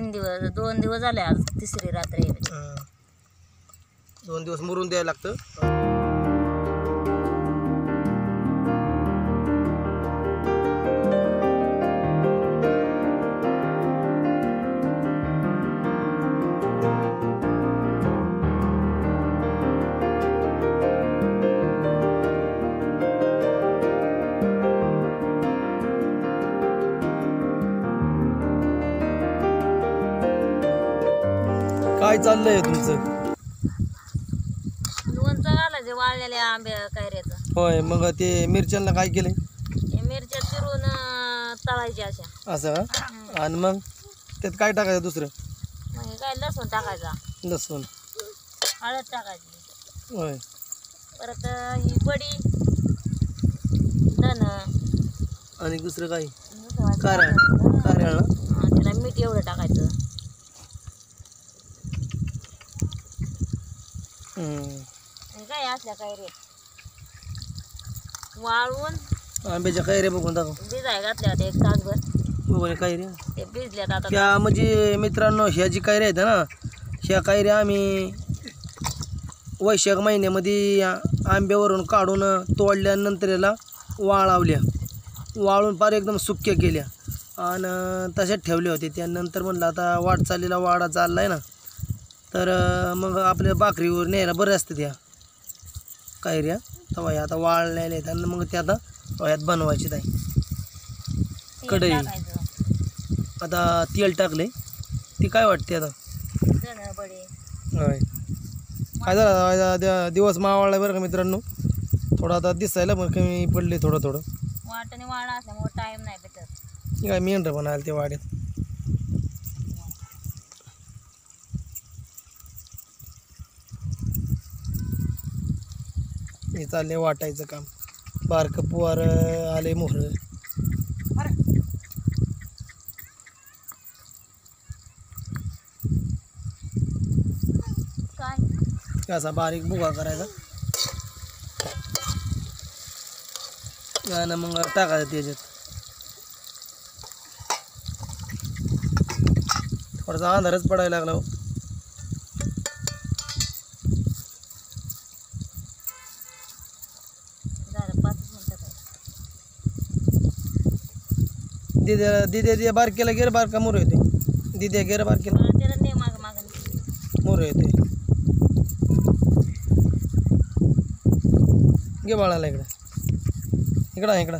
2 दिवस झाले, आज तिसरी रात्र आहे। 2 दिवस मुरून द्यायला लागतं। काय चाललंय तुमचं? लोणचं घालायचं वाळलेल्या आंबे कैऱ्याचं। होय, मग ते मिरच्यांना काय केले? मिरच्या चिरून तळायच्या अशा असं, आणि मग त्यात काय टाकायचं दुसरं? मग काय लसूण टाकायचा, लसूण हळद टाकायची। होय, परत ही बडी धन आणि दुसरं काय त्याला मीठ एवढं टाकायचं। आंब्याच्या कैऱ्या बघून दाखव, भिजाय घातल्या होत्या 1 तासभर बघून कैऱ्या ते भिजल्यात आता त्या। म्हणजे मित्रांनो, ह्या जी कैऱ्या आहेत ना, ह्या कैऱ्या आम्ही वैशाख महिन्यामध्ये आंब्यावरून काढून तोडल्यानंतर याला वाळवल्या, वाळून पार एकदम सुक्या केल्या आणि तशाच ठेवल्या होत्या। त्यानंतर म्हणलं आता वाटचालीला वाडा चालला आहे ना, तर मग आपल्या भाकरीवर न्यायला बरं असतं त्या कैऱ्या। तवा आता वाळ न्यायला येतात, मग त्या आता तव्यात बनवायची आहे। कढई आता तेल टाकले, ती काय वाटते आता? होय, काय झालं दिवस मावळला बरं का मित्रांनो, थोडं आता दिसायला पण कमी पडले थोडं थोडं वाटणे, वाळा असल्यामुळे टाईम नाही भेटत। काय मेंढरं पण आलं ते वाड्यात। हे चालले वाटायचं काम, बारक पुवार आले मोहर। असा बारीक भुगा करायचा आणि मग टाकायचं त्याच्यात। थोडासा अंधारच पडायला लागला हो। दिदे बारकेला गेर बारका मोर येते, दिदे गेर बारकेला मोर येते। घे बाळाला इकडं इकडं इकडं।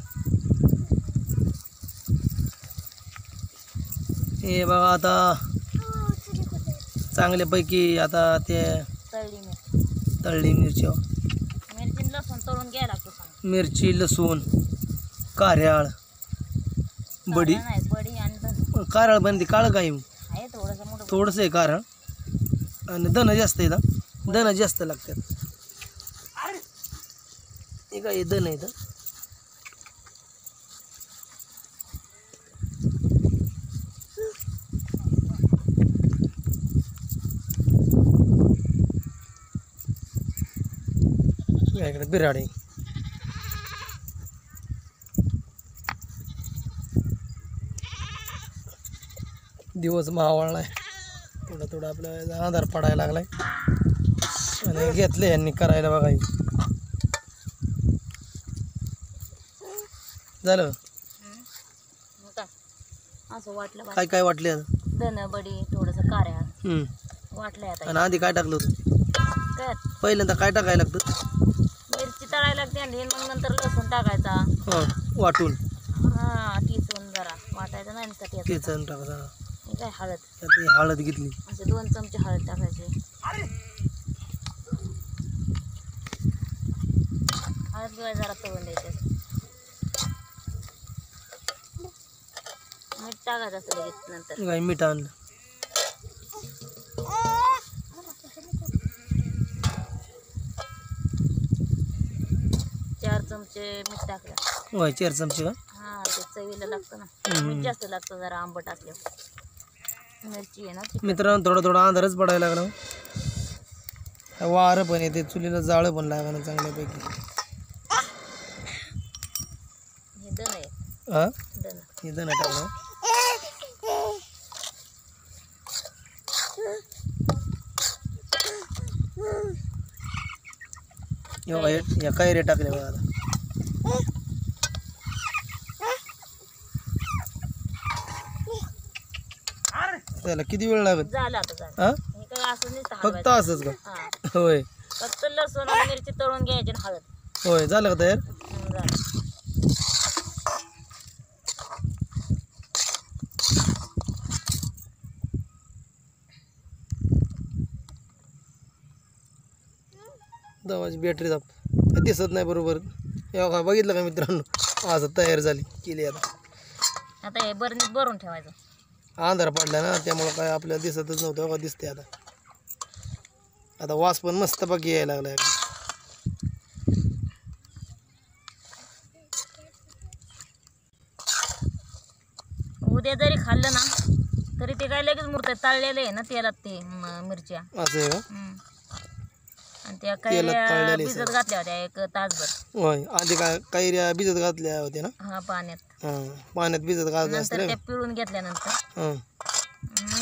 हे बघा आता चांगल्यापैकी आता ते तळली मिरची लसूण तळून घ्यायला लागतो। मिरची लसूण काऱ्याळ बडी कारळ बनते, काळ काय थोडंसं आहे कारळ आणि धन जास्त आहे ना, धन जास्त लागतात। हे काय धन आहे तर इकडे बिराडी दिवस मावळला आहे, थोडं थोडं आपल्याला आधार पडायला लागला आहे। आणि घेतले यांनी करायला बघा, झालं असं वाटलं। काय काय वाटले? धनबडी थोडंसं काऱ्या वाटलंय आता। आणि आधी काय टाकलं होतं? पहिल्यांदा काय टाकायला लागतं? मिरची तळायला लागते आणि मग नंतर लसूण टाकायचा वाटून, हां टिचून जरा वाटायचं नाही साठी टिचून टाकायचा। काय हळद, ती हळद घेतली असे 2 चमचे हळद टाकायचे। हळद जरा तळून द्यायचे, मीठ टाकायचं असं लगेच नंतर। काय मीठ आणलं चार चमचे मीठ टाकलं। होय 4 चमचे का? हां, ते चवीला लागतं ना, मीठ जास्त लागतं जरा आंबट असल्यावर। मित्रांनो थोडा थोडा अंधारच पडायला लागला, वारं पण येते, चुलीला जाळं पण लागणं चांगल्यापैकी। हे धन टाकलं या कैऱ्या टाकल्या बघा आता. त्याला किती वेळ लागत झाला आता फक्त असंच का? होय फक्त लसूण आणि मिरची तळून घ्यायची आणि हळद. होय झालं का तयार? दवाची बॅटरी दाप दिसत नाही बरोबर. या का बघितलं का मित्रांनो आज तयार झाली केली आता. आता हे बरणीत भरून ठेवायचं. अंधार पडला ना त्यामुळे काय आपल्याला दिसतच नव्हतं. का दिसते आता. आता वास पण मस्त बाकी यायला लागलाय. उद्या जरी खाल्लं ना तरी ते काय लगेच मुरतात. तळलेले आहे ना तेलात ते मिरच्या असं आहे आणि त्या कैऱ्या भिजत घातल्या होत्या एक तासभर. होय आधी काय कैऱ्या भिजत घातल्या होत्या ना? हा पाण्यात. पाण्यात भिजत घातल्या नंतर त्या पिळून घेतल्यानंतर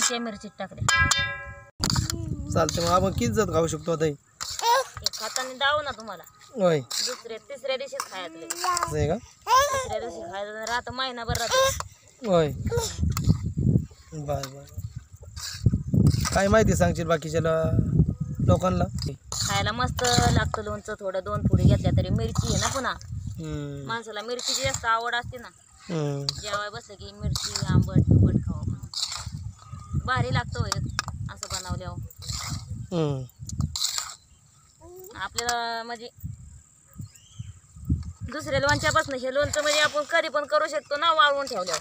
त्या मिरचीत टाकल्या. चालते मग आपण किती जत खाऊ शकतो आता? खाताना दाव ना तुम्हाला. होय दुसऱ्या तिसऱ्या दिवशी खायचं आहे का? तिसऱ्या दिवशी खायचं राहतं महिनाभर राहतं. होय बाय बाय. काय माहिती सांगशील बाकीच्याला लोकांना? खायला मस्त लागतं लोणचं. थोडं दोन फुडी घेतल्या तरी मिरची आहे ना पुन्हा माणसाला मिरचीची जास्त आवड असते ना. जेवाय बसलं की मिरची आंबट तुंबट खावं भारी लागतं. होय असं बनवल्यावर आपल्याला म्हणजे दुसऱ्या लोणच्यापासून हे लोणचं म्हणजे आपण कधी पण करू शकतो ना वाळवून ठेवल्यावर.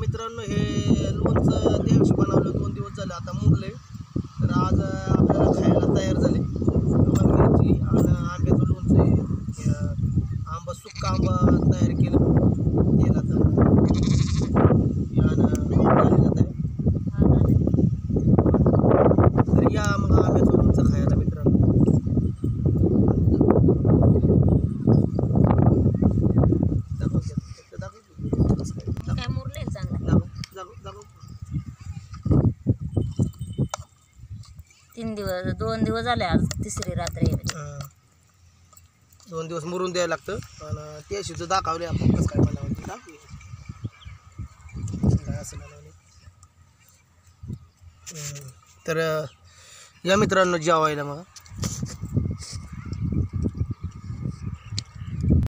मित्रांनो हे लोणचं देवशी बनवलं 2 दिवस झाले आता मुरले. तर आज आपल्याला खायला तयार झाले. मिरची आणि आंब्याचं लोणचं आंबा सुक्का आंबा तयार केला तर दिवस 2 दिवस झाले आज तिसरी रात्री. 2 दिवस मुरून द्यायला लागतं. आणि ते शिजू दाखवले आपण कसं काय बनवते दाखवले असं बनवले. तर या मित्रांनो जेवायला मग